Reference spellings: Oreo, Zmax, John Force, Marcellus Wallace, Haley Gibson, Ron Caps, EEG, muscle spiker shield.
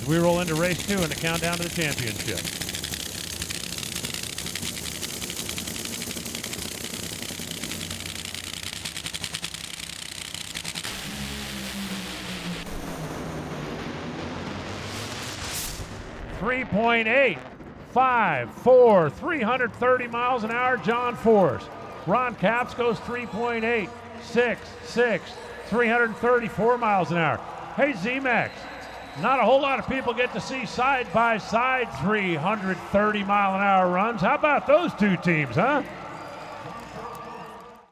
as we roll into race two and the countdown to the championship. .854, 330 miles an hour, John Force. Ron Caps goes 3.866, 334 miles an hour. Hey, Zmax, not a whole lot of people get to see side by side 330 mile an hour runs. How about those two teams, huh?